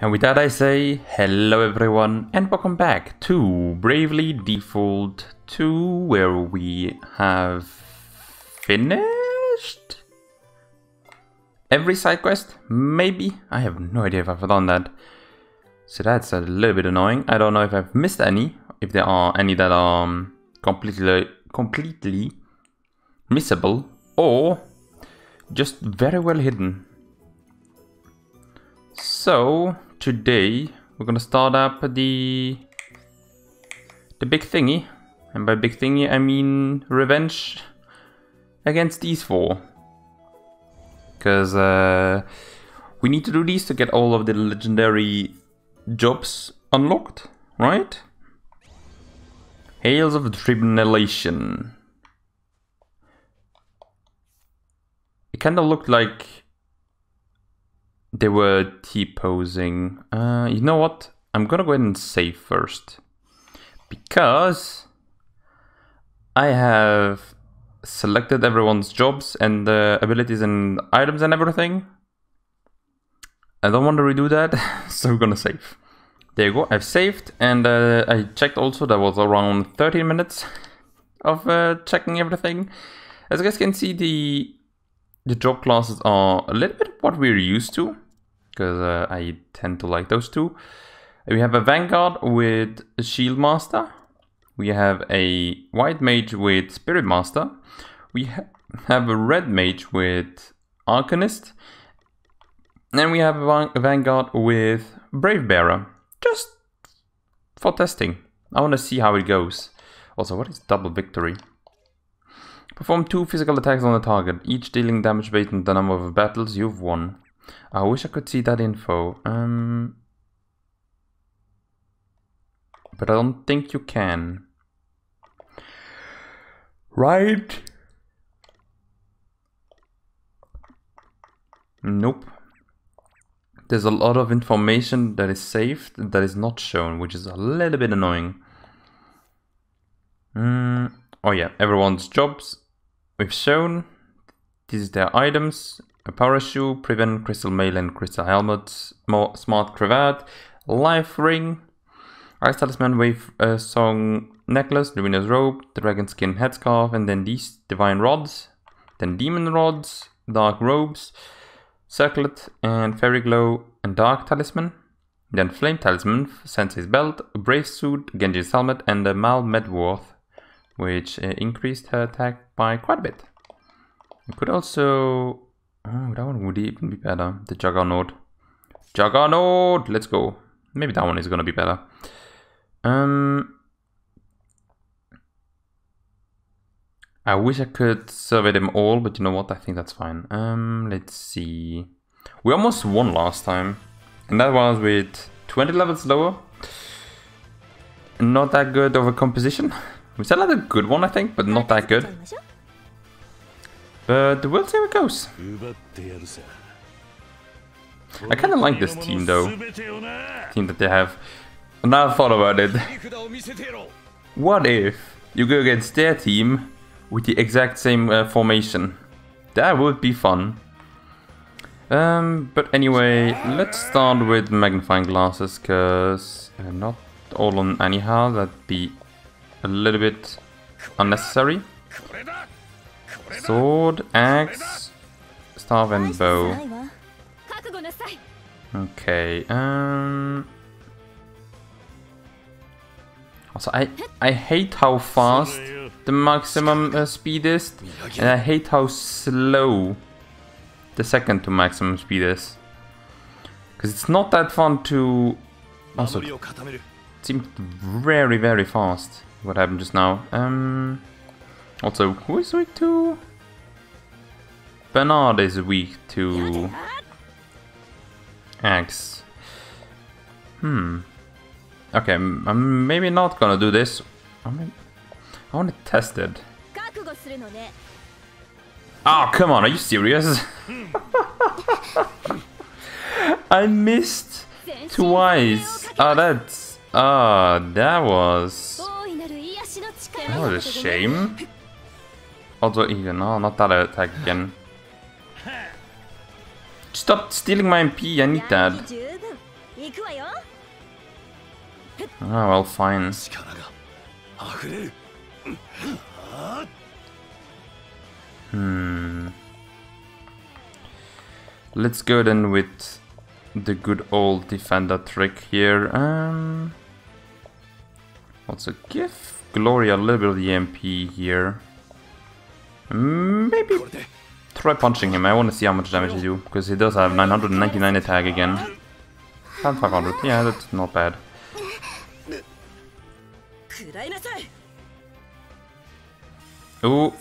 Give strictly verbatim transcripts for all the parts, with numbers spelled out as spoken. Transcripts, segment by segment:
And with that I say hello everyone and welcome back to Bravely Default two, where we have finished every side quest, maybe? I have no idea if I've done that. So that's a little bit annoying. I don't know if I've missed any, if there are any that are completely, completely missable or just very well hidden. So today we're gonna start up the the big thingy, and by big thingy I mean revenge against these four, because uh, we need to do these to get all of the legendary jobs unlocked, right? Halls of Tribulation. It kind of looked like they were T-posing. Uh, you know what? I'm gonna go ahead and save first, because I have selected everyone's jobs and uh, abilities and items and everything. I don't want to redo that, so we're gonna save. There you go, I've saved, and uh, I checked also. That was around thirteen minutes of uh, checking everything. As you guys can see, the the job classes are a little bit what we're used to, because uh, I tend to like those two. We have a Vanguard with a Shieldmaster. We have a White Mage with Spiritmaster. We ha have a Red Mage with Arcanist. And we have a, van a Vanguard with Bravebearer, just for testing. I want to see how it goes. Also, what is double victory? Perform two physical attacks on the target, each dealing damage based on the number of battles you've won. I wish I could see that info. Um, but I don't think you can. Right? Nope. There's a lot of information that is saved that is not shown, which is a little bit annoying. Mm, oh yeah, everyone's jobs. We've shown these are their items: a parachute, prevent, crystal mail and crystal helmets, more smart cravat, life ring, ice talisman, wave uh, song necklace, luminous rope, dragon skin headscarf, and then these divine rods, then demon rods, dark robes, circlet and fairy glow, and dark talisman, then flame talisman, sensei's belt, brave suit, Genji's helmet, and the Mal Medworth, which uh, increased her attack by quite a bit. You could also... oh, that one would even be better. The Juggernaut. Juggernaut! Let's go. Maybe that one is gonna be better. Um, I wish I could survey them all, but you know what? I think that's fine. Um, let's see. We almost won last time, and that was with twenty levels lower. Not that good of a composition. We still had a good one, I think, but not that good. But we'll see how it goes. I kind of like this team, though. The team that they have. Now I thought about it. What if you go against their team with the exact same uh, formation? That would be fun. Um, but anyway, let's start with magnifying glasses, because uh, not all on anyhow. That'd be a little bit unnecessary. Sword, axe, staff and bow. Okay, um... also, I, I hate how fast the maximum uh, speed is, and I hate how slow the second to maximum speed is. Because it's not that fun to... also, it seemed very, very fast. What happened just now? Um, also, who is weak to? Bernard is weak to axe. Hmm. Okay, I'm maybe not gonna do this. I, mean, I want to test it. Oh, come on! Are you serious? I missed twice. Oh, that's ah, oh, that was. That was a shame. Also, even no, not that attack again. Stop stealing my M P, I need that. Oh, well, fine. Hmm. Let's go then with the good old defender trick here. Um, what's a gift? Gloria, a little bit of the M P here. Maybe try punching him. I want to see how much damage he do, because he does have nine hundred ninety-nine attack again. And five hundred. Yeah, that's not bad. Ooh,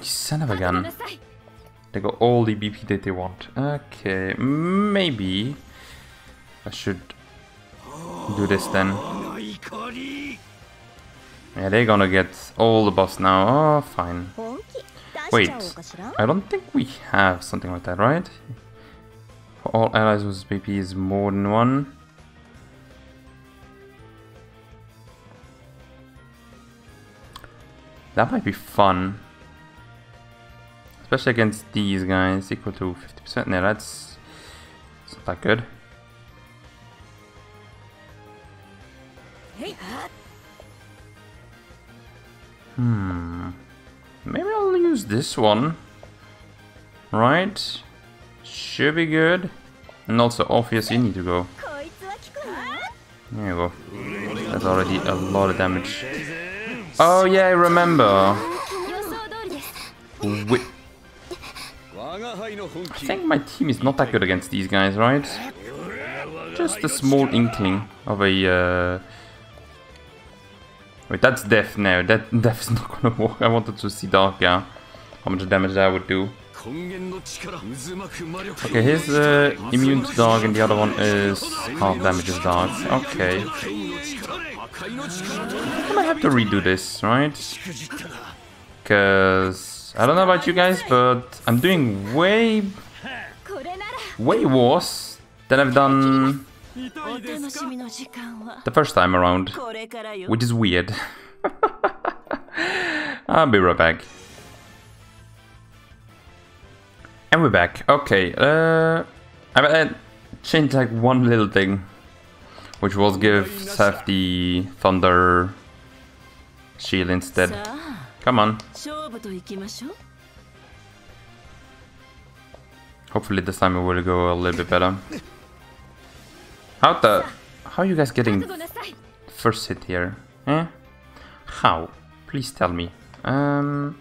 son of a gun. They got all the B P that they want. Okay, maybe I should do this then. Yeah, they're gonna get all the buffs now. Oh, fine. Wait, I don't think we have something like that, right? For all allies whose B P is more than one. That might be fun. Especially against these guys, equal to fifty percent. No, that's, that's not that good. Hmm. Maybe I'll use this one. Right? Should be good. And also, Orpheus, you need to go. There you go. That's already a lot of damage. Oh, yeah, I remember. Wait. I think my team is not that good against these guys, right? Just a small inkling of a... Uh... Wait, that's death now. That death is not gonna work. I wanted to see Dark, yeah. How much damage that would do. Okay, here's uh, immune to Dark and the other one is half damage of Dark. Okay. I might have to redo this, right? Because... I don't know about you guys, but I'm doing way, way worse than I've done the first time around, which is weird. I'll be right back. And we're back. Okay, uh, I, I changed like one little thing, which was give Seth the Thunder Shield instead. Come on. Hopefully this time it will go a little bit better. How the... How are you guys getting first hit here? Eh? How? Please tell me. Um,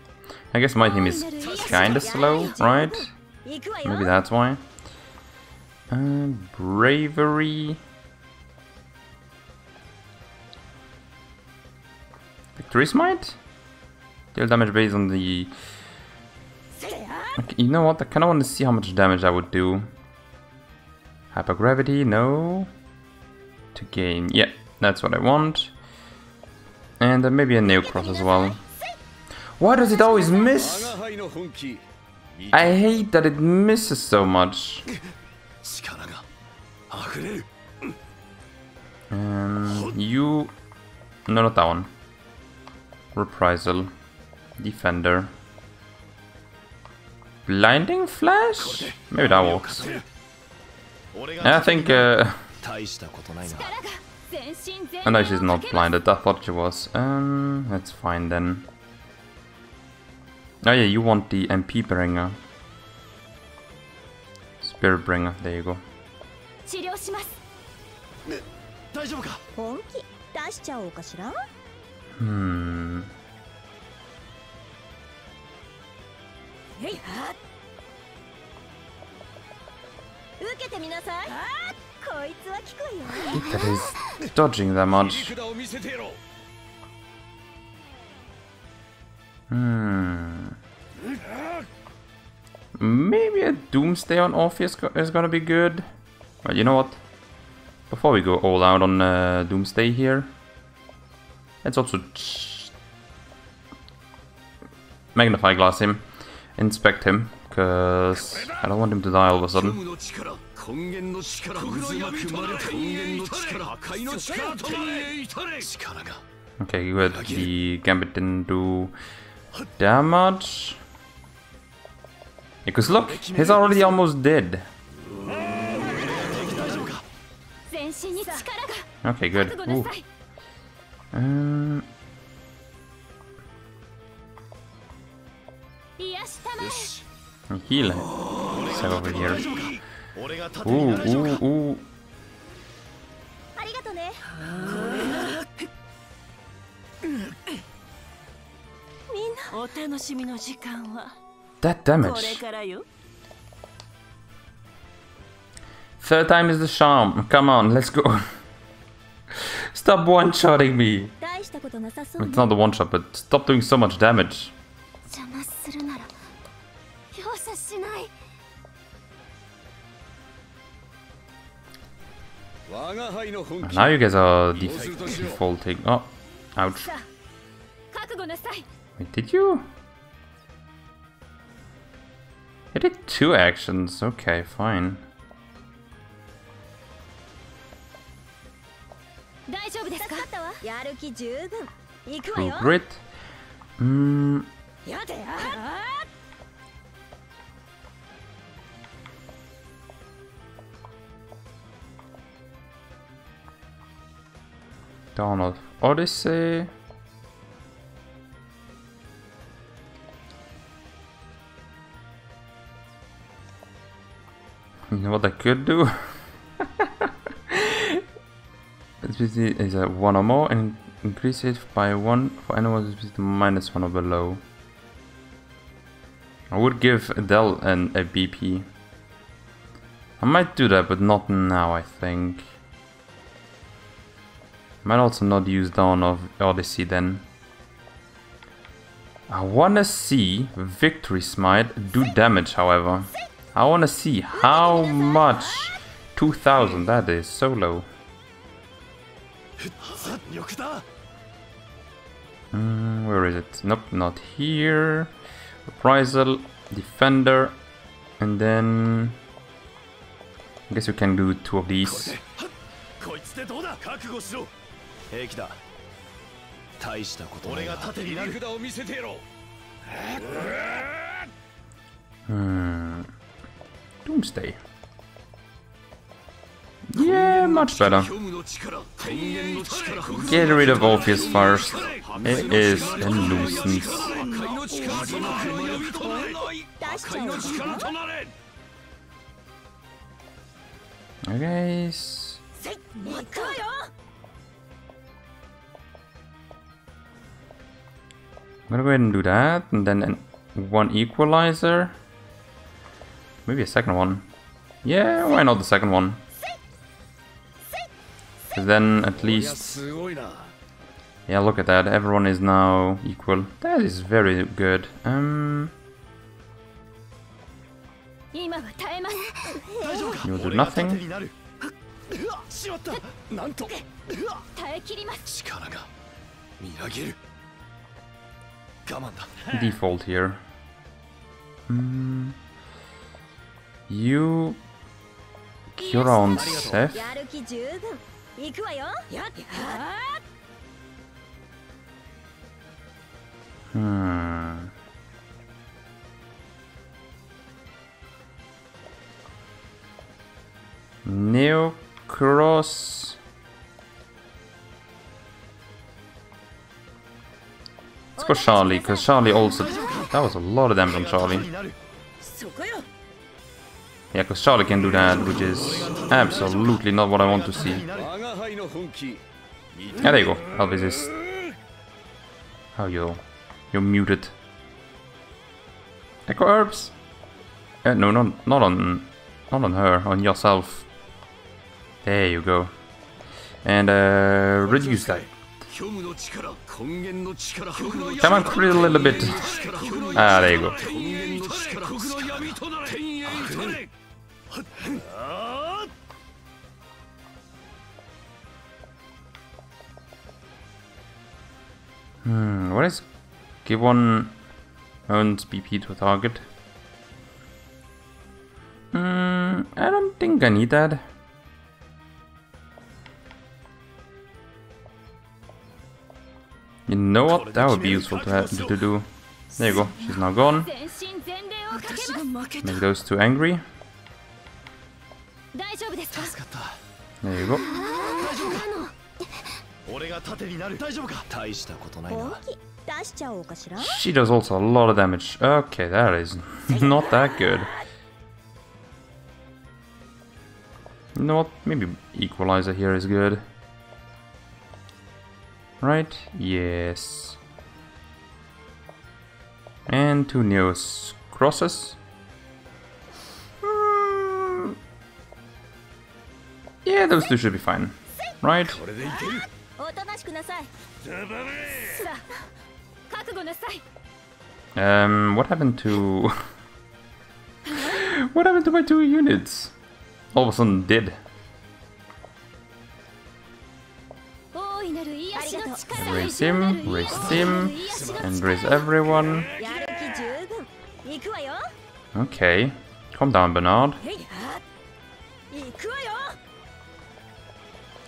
I guess my team is kinda slow, right? Maybe that's why. Uh, bravery... Victory Smite? Deal damage based on the... Okay, you know what? I kinda want to see how much damage I would do. Hypergravity, no. To gain, yeah, that's what I want. And uh, maybe a nail cross as well. Why does it always miss? I hate that it misses so much. Um, you... No, not that one. Reprisal. Defender. Blinding Flash? Maybe that works. I think... Uh... Oh no, she's not blinded. I thought she was. Um, that's fine then. Oh yeah, you want the M P bringer. Spirit bringer, there you go. Hmm... That is dodging that much. Hmm. Maybe a Doomsday on Orpheus is gonna be good. But you know what? Before we go all out on uh, Doomsday here, let's also magnify glass him. Inspect him, because I don't want him to die all of a sudden. Okay, good. The gambit didn't do damage. Because look, he's already almost dead. Okay, good. Ooh. Uh... A healer. So over here. Ooh, ooh, ooh. That damage. Third time is the charm. Come on, let's go. Stop one-shotting me. It's not a one-shot, but stop doing so much damage. Now you guys are def defaulting. Oh, ouch. Wait, did you? I did two actions. Okay, fine. True grit. Mm. Dawn of Odyssey. You know what I could do? Is a one or more and increase it by one for anyone with minus one or below. I would give Adelle an a B P. I might do that, but not now, I think. Might also not use Dawn of Odyssey then. I wanna see Victory Smite do damage, however. I wanna see how much. Two thousand, that is so low. Mm, where is it? Nope, not here. Reprisal, Defender, and then... I guess we can do two of these. Hmm. Doomsday. Yeah, much better. Get rid of Orpheus first. It is a nuisance. Okay. I'm gonna go ahead and do that, and then an one equalizer. Maybe a second one. Yeah, why not the second one? Then at least, yeah, look at that, everyone is now equal. That is very good. Um, you'll do nothing. Default here. Um, you cure on Seth. Hmm. Neocross. Let's go Charlie, because Charlie also... That was a lot of damage on Charlie. Yeah, because Charlie can do that, which is absolutely not what I want to see. Yeah, there you go. Elvis is... Oh, you're... You're muted. Echo herbs? Uh, no, not, not on... Not on her, on yourself. There you go. And uh, reduce that. Come on, crit a little bit. Ah, there you go. Hmm, what is... Give one... Earns B P to a target. Hmm, I don't think I need that. You know what? That would be useful to, have, to do. There you go. She's now gone. Make those two angry. There you go. She does also a lot of damage. Okay, that is not that good. You know what? Maybe Equalizer here is good. Right? Yes. And two Neos crosses. Mm. Yeah, those two should be fine. Right? Um, what happened to... what happened to my two units? All of a sudden dead. Raise him, raise him, and raise everyone. Okay, calm down, Bernard.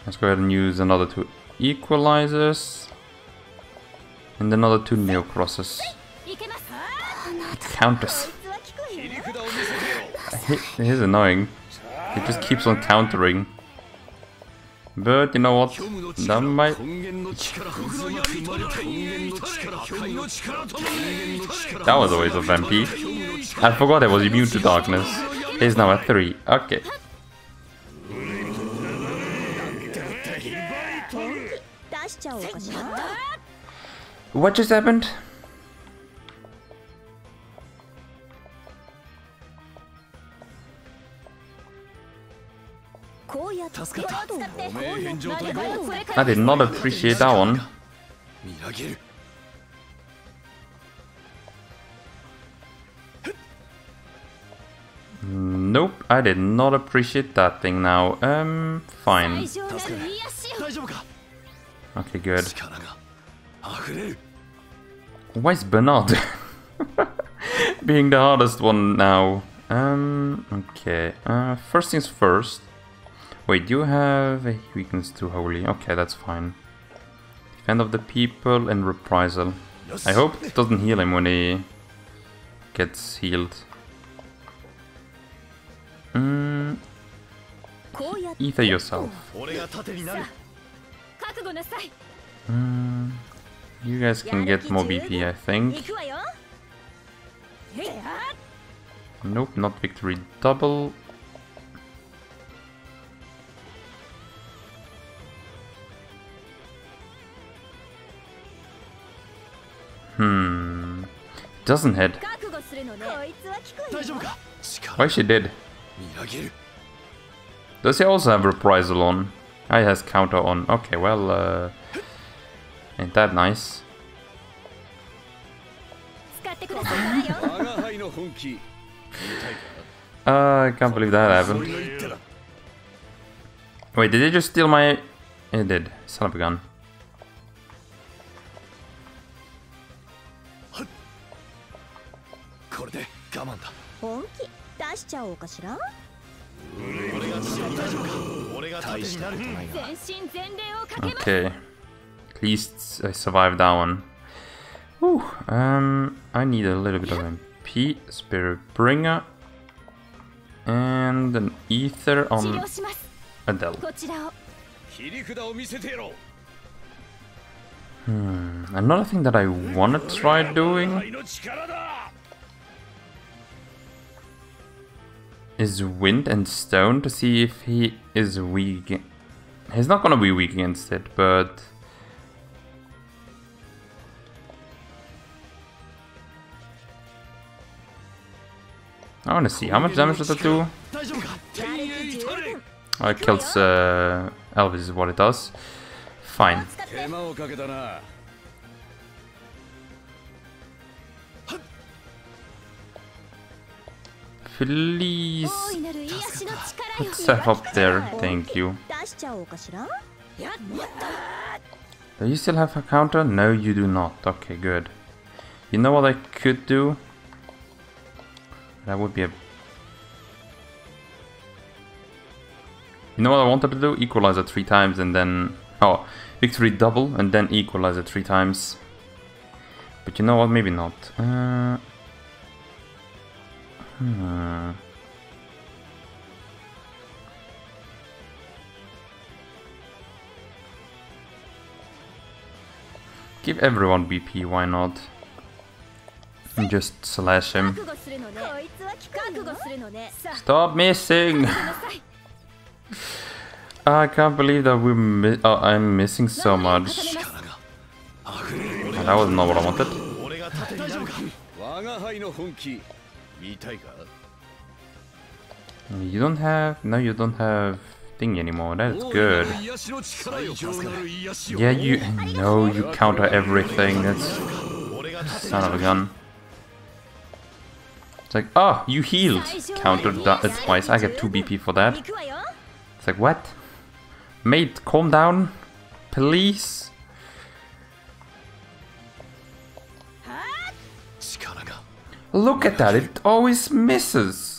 Let's go ahead and use another two equalizers. And another two neocrosses. Counters. It is annoying. It just keeps on countering. But you know what? That might. That was always a vampire. I forgot I was immune to darkness. It's now at three. Okay. What just happened? I did not appreciate that one. Nope, I did not appreciate that thing now. Um, fine. Okay, good. Why is Bernard being the hardest one now? Um, okay. Uh, first things first. Wait, you have a weakness to Holy. Okay, that's fine. Defend of the people and reprisal. I hope it doesn't heal him when he gets healed. Mm. Ether yourself. Mm. You guys can get more B P, I think. Nope, not victory double. Hmm. Doesn't hit. Why she did? Does he also have reprisal on? I has counter on. Okay, well, uh, ain't that nice? uh, I can't believe that happened. Wait, did they just steal my? It did. Son of a gun. Okay. At least I survived that one. Whew. Um, I need a little bit of M P, Spiritbringer, and an ether on Adele. Hmm. Another thing that I wanna try doing is wind and stone to see if he is weak. He's not gonna be weak against it, but I wanna see how much damage does that do. Oh, it kills uh, Elvis is what it does. Fine. Please put Seth up there, thank you. Do you still have a counter? No, you do not. Okay, good. You know what I could do? That would be a... You know what I wanted to do? Equalizer three times and then... Oh, victory double and then equalizer three times. But you know what? Maybe not. Uh... Hmm. Give everyone B P, why not? And just slash him. Stop missing! I can't believe that we mi oh, I'm missing so much. Oh, that was not what I wanted. You don't have... No, you don't have... thing anymore. That is good. Yeah, you... No, you counter everything. That's... Son of a gun. It's like, oh, you healed! Countered that twice. I get two B P for that. It's like, what? Mate, calm down. Please. Look at that. It always misses.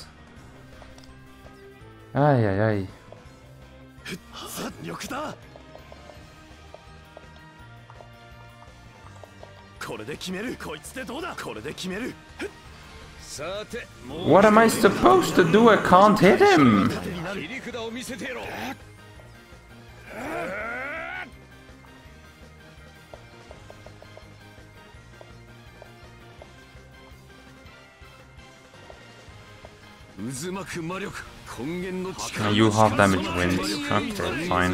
Ay, ay, ay. What am I supposed to do? I can't hit him! You half damage wins. Okay, fine.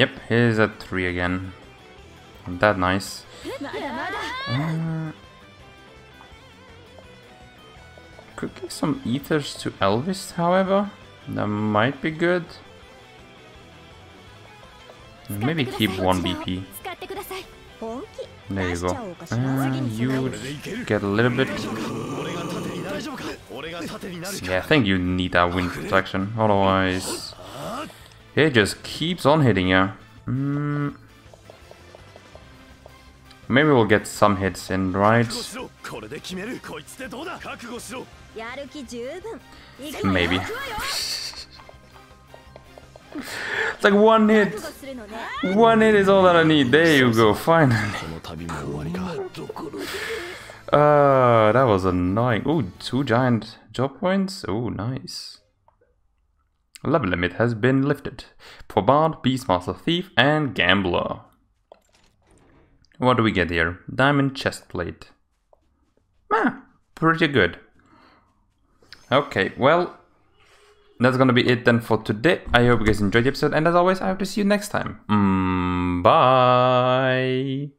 Yep, here's at three again. Isn't that nice? Uh, could give some ethers to Elvis, however. That might be good. Maybe keep one B P. There you go. Uh, you get a little bit. Yeah, I think you need that wind protection. Otherwise, it just keeps on hitting you. Mm. Maybe we'll get some hits in, right? Maybe. It's like one hit. One hit is all that I need. There you go, finally. Uh, that was annoying. Ooh, two giant job points. Ooh, nice. Level limit has been lifted. For Bard, Beastmaster, Thief, and Gambler. What do we get here? Diamond chestplate. Ah, pretty good. Okay, well... That's gonna be it then for today. I hope you guys enjoyed the episode, and as always, I hope to see you next time. Mm, bye!